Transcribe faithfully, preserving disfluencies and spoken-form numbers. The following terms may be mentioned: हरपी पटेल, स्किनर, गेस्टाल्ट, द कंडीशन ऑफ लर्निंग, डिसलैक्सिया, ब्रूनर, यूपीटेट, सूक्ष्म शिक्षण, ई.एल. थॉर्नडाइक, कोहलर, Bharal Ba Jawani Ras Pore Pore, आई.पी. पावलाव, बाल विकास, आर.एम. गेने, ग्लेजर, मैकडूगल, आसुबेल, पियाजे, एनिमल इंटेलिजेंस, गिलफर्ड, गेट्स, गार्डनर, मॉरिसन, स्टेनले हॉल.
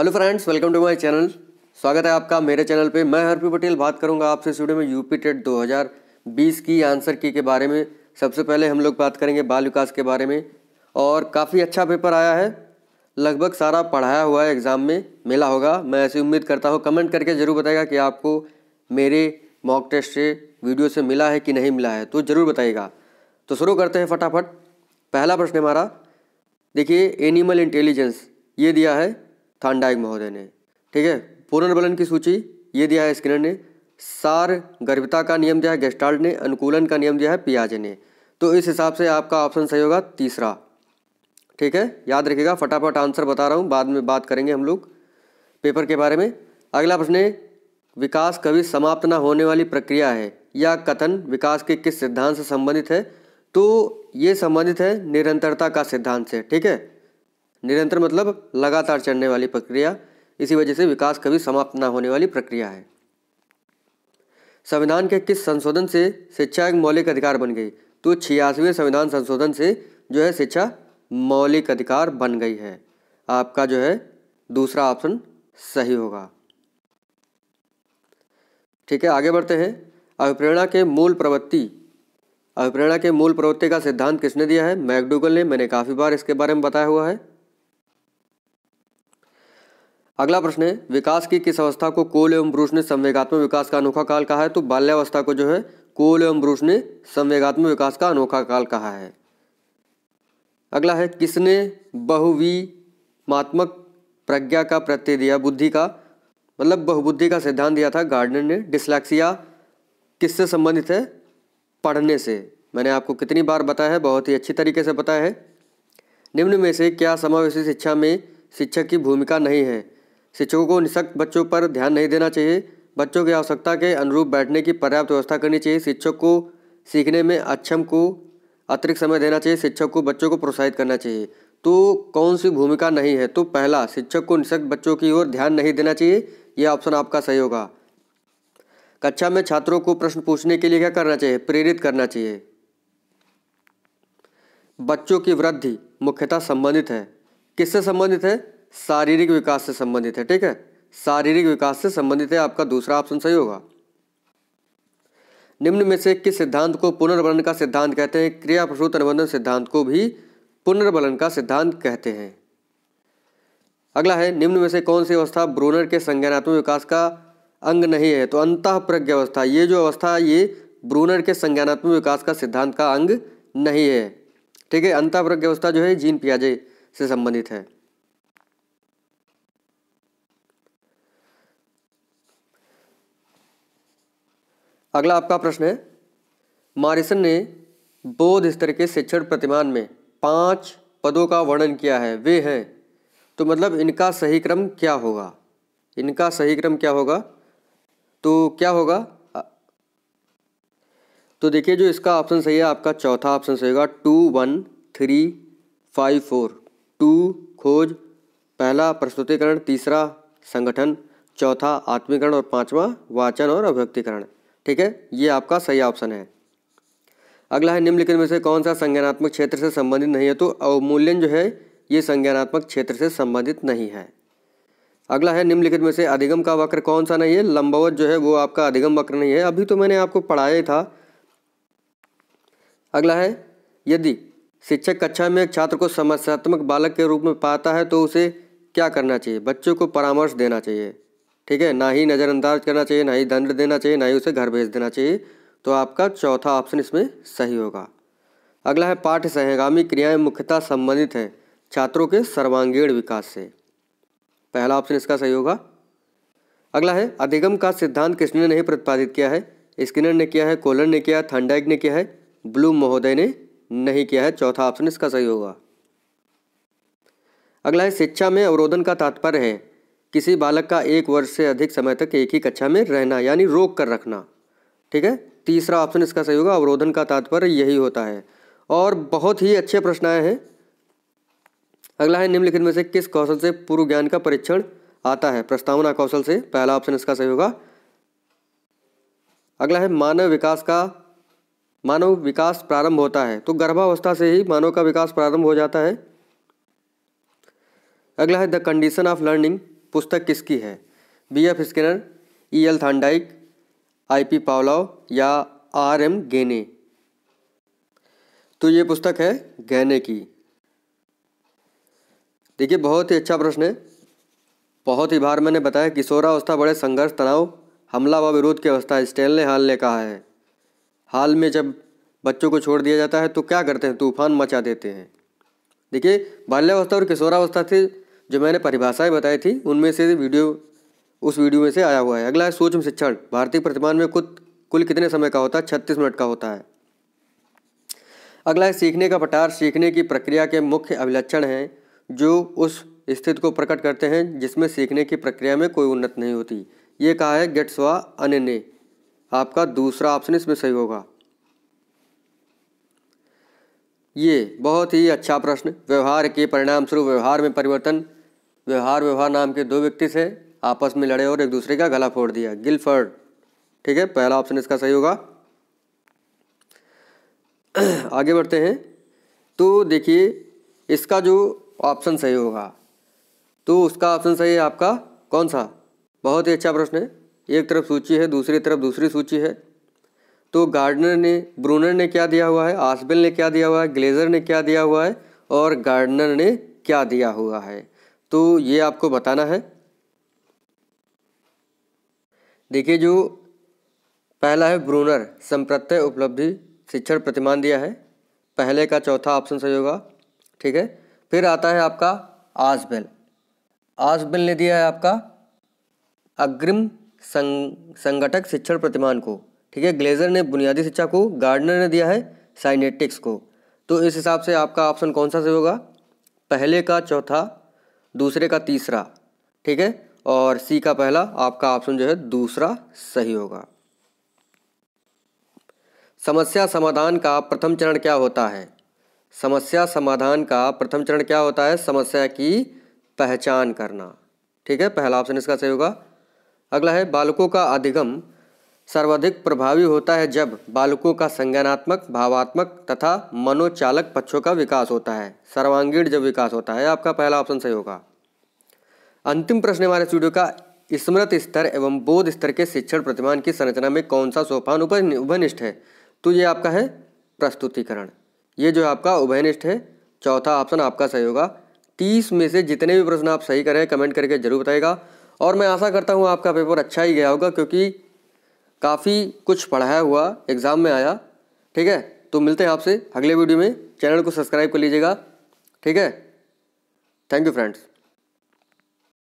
Hello friends, welcome to my channel. स्वागत है आपका मेरे चैनल पे। मैं हरपी पटेल बात करूंगा आपसे इस वीडियो में यूपीटेट दो हज़ार बीस की आंसर की के बारे में। सबसे पहले हम लोग बात करेंगे बाल विकास के बारे में। और काफ़ी अच्छा पेपर आया है, लगभग सारा पढ़ाया हुआ है, एग्ज़ाम में मिला होगा, मैं ऐसी उम्मीद करता हूँ। कमेंट करके ज़रूर बताएगा कि आपको मेरे मॉक टेस्ट से वीडियो से मिला है कि नहीं मिला है, तो ज़रूर बताइएगा। तो शुरू करते हैं फटाफट। पहला प्रश्न हमारा देखिए, एनिमल इंटेलिजेंस ये दिया है थॉर्नडाइक महोदय ने, ठीक है। पुनर्बलन की सूची ये दिया है स्किनर ने। सार गर्भिता का नियम दिया है गेस्टाल्ट ने। अनुकूलन का नियम दिया है पियाजे ने। तो इस हिसाब से आपका ऑप्शन सही होगा तीसरा, ठीक है। याद रखिएगा, फटाफट आंसर बता रहा हूँ, बाद में बात करेंगे हम लोग पेपर के बारे में। अगला प्रश्न है, विकास कभी समाप्त न होने वाली प्रक्रिया है या कथन विकास के किस सिद्धांत से संबंधित है। तो ये संबंधित है निरंतरता का सिद्धांत से, ठीक है। निरंतर मतलब लगातार चलने वाली प्रक्रिया, इसी वजह से विकास कभी समाप्त ना होने वाली प्रक्रिया है। संविधान के किस संशोधन से शिक्षा एक मौलिक अधिकार बन गई। तो छियासवें संविधान संशोधन से जो है शिक्षा मौलिक अधिकार बन गई है। आपका जो है दूसरा ऑप्शन सही होगा, ठीक है। आगे बढ़ते हैं। अभिप्रेरणा के मूल प्रवृत्ति अभिप्रेरणा के मूल प्रवृत्ति का सिद्धांत किसने दिया है। मैकडूगल ने। मैंने काफ़ी बार इसके बारे में बताया हुआ है। अगला प्रश्न है, विकास की किस अवस्था को कोल एवं ब्रूस ने संवेगात्मक विकास का अनोखा काल कहा है। तो बाल्यावस्था को जो है कोल एवं ब्रूस ने संवेगात्मक विकास का अनोखा काल कहा है। अगला है, किसने बहुविमात्मक प्रज्ञा का प्रत्यय दिया। बुद्धि का मतलब बहुबुद्धि का सिद्धांत दिया था गार्डनर ने। डिसलैक्सिया किससे संबंधित है, पढ़ने से। मैंने आपको कितनी बार बताया है, बहुत ही अच्छी तरीके से बताया है। निम्न में से क्या समावेशी शिक्षा में शिक्षक की भूमिका नहीं है। शिक्षकों को निःशक्त बच्चों पर ध्यान नहीं देना चाहिए। बच्चों की आवश्यकता के अनुरूप बैठने की पर्याप्त व्यवस्था करनी चाहिए। शिक्षक को सीखने में अक्षम को अतिरिक्त समय देना चाहिए। शिक्षक को बच्चों को प्रोत्साहित करना चाहिए। तो कौन सी भूमिका नहीं है। तो पहला, शिक्षक को निःशक्त बच्चों की ओर ध्यान नहीं देना चाहिए, यह ऑप्शन आपका सही होगा। कक्षा में छात्रों को प्रश्न पूछने के लिए क्या करना चाहिए, प्रेरित करना चाहिए। बच्चों की वृद्धि मुख्यतः संबंधित है, किससे संबंधित है, शारीरिक विकास से संबंधित है, ठीक है। शारीरिक विकास से संबंधित है, आपका दूसरा ऑप्शन सही होगा। निम्न में से किस सिद्धांत को पुनर्बलन का सिद्धांत कहते हैं। क्रिया प्रसूत अनुबंधन सिद्धांत को भी पुनर्बलन का सिद्धांत कहते हैं। अगला है, निम्न में से कौन सी अवस्था ब्रूनर के संज्ञानात्मक विकास का अंग नहीं है। तो अंतः प्रज्ञा अवस्था, ये जो अवस्था है ये ब्रूनर के संज्ञानात्मक विकास का सिद्धांत का अंग नहीं है, ठीक है। अंतः प्रज्ञा अवस्था जो है जीन पियाजे से संबंधित है। अगला आपका प्रश्न है, मॉरिसन ने बोध स्तर के शिक्षण प्रतिमान में पांच पदों का वर्णन किया है, वे हैं। तो मतलब इनका सही क्रम क्या होगा, इनका सही क्रम क्या होगा। तो क्या होगा, तो देखिए जो इसका ऑप्शन सही है आपका चौथा ऑप्शन सही होगा, two one three five four. Two खोज, पहला प्रस्तुतिकरण, तीसरा संगठन, चौथा आत्मीकरण और पांचवा वाचन और अभिव्यक्तिकरण, ठीक है। ये आपका सही ऑप्शन है। अगला है, निम्नलिखित में से कौन सा संज्ञानात्मक क्षेत्र से संबंधित नहीं है। तो अवमूल्यन जो है ये संज्ञानात्मक क्षेत्र से संबंधित नहीं है। अगला है, निम्नलिखित में से अधिगम का वक्र कौन सा नहीं है। लंबवत जो है वो आपका अधिगम वक्र नहीं है, अभी तो मैंने आपको पढ़ाया ही था। अगला है, यदि शिक्षक कक्षा में एक छात्र को समस्यात्मक बालक के रूप में पाता है तो उसे क्या करना चाहिए। बच्चों को परामर्श देना चाहिए, ठीक है, ना ही नज़रअंदाज करना चाहिए, ना ही दंड देना चाहिए, ना ही उसे घर भेज देना चाहिए। तो आपका चौथा ऑप्शन इसमें सही होगा। अगला है, पाठ्य सहगामी क्रियाएं मुख्यतः संबंधित हैं छात्रों के सर्वांगीण विकास से, पहला ऑप्शन इसका सही होगा। अगला है, अधिगम का सिद्धांत किसने नहीं प्रतिपादित किया है। स्किनर ने किया है, कोहलर ने किया है, थॉर्नडाइक ने किया है, ब्लूम महोदय ने नहीं किया है। चौथा ऑप्शन इसका सही होगा। अगला है, शिक्षा में अवरोधन का तात्पर्य है किसी बालक का एक वर्ष से अधिक समय तक एक ही कक्षा में रहना, यानी रोक कर रखना, ठीक है। तीसरा ऑप्शन इसका सही होगा, अवरोधन का तात्पर्य यही होता है। और बहुत ही अच्छे प्रश्न आए हैं। अगला है, निम्नलिखित में से किस कौशल से पूर्व ज्ञान का परीक्षण आता है। प्रस्तावना कौशल से, पहला ऑप्शन इसका सही होगा। अगला है, मानव विकास का मानव विकास प्रारंभ होता है। तो गर्भावस्था से ही मानव का विकास प्रारंभ हो जाता है। अगला है, द कंडीशन ऑफ लर्निंग पुस्तक किसकी है? B F स्किनर, ई.एल. थॉर्नडाइक, आई.पी. पावलाव या आर.एम. गेने? तो ये पुस्तक है गेने की। देखिए बहुत ही अच्छा प्रश्न है। बहुत ही बार मैंने बताया किशोरावस्था बड़े संघर्ष, तनाव, हमला व विरोध की अवस्था है, स्टेनले हॉल ने कहा है। हाल में जब बच्चों को छोड़ दिया जाता है तो क्या करते हैं? तूफान मचा देते हैं। देखिए बाल्यावस्था और किशोरावस्था से जो मैंने परिभाषाएं बताई थी उनमें से वीडियो उस वीडियो में से आया हुआ है। अगला है सूक्ष्म शिक्षण भारतीय प्रतिमान में खुद कुल कितने समय का होता है? छत्तीस मिनट का होता है। अगला है सीखने का पटार सीखने की प्रक्रिया के मुख्य अभिलक्षण हैं जो उस स्थिति को प्रकट करते हैं जिसमें सीखने की प्रक्रिया में कोई उन्नति नहीं होती। ये कहा है गेट्स व अन्य ने। आपका दूसरा ऑप्शन इसमें सही होगा। ये बहुत ही अच्छा प्रश्न। व्यवहार के परिणाम स्वरूप व्यवहार में परिवर्तन। व्यवहार व्यवहार नाम के दो व्यक्ति थे, आपस में लड़े और एक दूसरे का गला फोड़ दिया, गिलफर्ड। ठीक है, पहला ऑप्शन इसका सही होगा। आगे बढ़ते हैं तो देखिए इसका जो ऑप्शन सही होगा तो उसका ऑप्शन सही है आपका कौन सा? बहुत ही अच्छा प्रश्न है। एक तरफ सूची है, दूसरी तरफ दूसरी सूची है। तो गार्डनर ने, ब्रूनर ने क्या दिया हुआ है, आसुबेल ने क्या दिया हुआ है, ग्लेजर ने क्या दिया हुआ है और गार्डनर ने क्या दिया हुआ है, तो ये आपको बताना है। देखिए जो पहला है ब्रूनर, संप्रत्यय उपलब्धि शिक्षण प्रतिमान दिया है, पहले का चौथा ऑप्शन सही होगा। ठीक है, फिर आता है आपका आसुबेल। आसुबेल ने दिया है आपका अग्रिम संग, संगठक शिक्षण प्रतिमान को। ठीक है, ग्लेजर ने बुनियादी शिक्षा को, गार्डनर ने दिया है साइनेटिक्स को। तो इस हिसाब से आपका ऑप्शन कौन सा सही होगा? पहले का चौथा, दूसरे का तीसरा। ठीक है, और सी का पहला, आपका ऑप्शन जो है दूसरा सही होगा। समस्या समाधान का प्रथम चरण क्या होता है? समस्या समाधान का प्रथम चरण क्या होता है? समस्या की पहचान करना। ठीक है, पहला ऑप्शन इसका सही होगा। अगला है बालकों का अधिगम सर्वाधिक प्रभावी होता है जब बालकों का संज्ञानात्मक, भावात्मक तथा मनोचालक पक्षों का विकास होता है, सर्वांगीण जब विकास होता है। आपका पहला ऑप्शन सही होगा। अंतिम प्रश्न हमारे स्टूडियो का, स्मृति स्तर एवं बोध स्तर के शिक्षण प्रतिमान की संरचना में कौन सा सोपान उभयनिष्ठ है? तो ये आपका है प्रस्तुतिकरण। ये जो आपका उभयनिष्ठ है, चौथा ऑप्शन आपका सही होगा। तीस में से जितने भी प्रश्न आप सही करें कमेंट करके जरूर बताइएगा और मैं आशा करता हूँ आपका पेपर अच्छा ही गया होगा क्योंकि काफ़ी कुछ पढ़ाया हुआ एग्ज़ाम में आया। ठीक है, तो मिलते हैं आपसे अगले वीडियो में। चैनल को सब्सक्राइब कर लीजिएगा। ठीक है, थैंक यू फ्रेंड्स।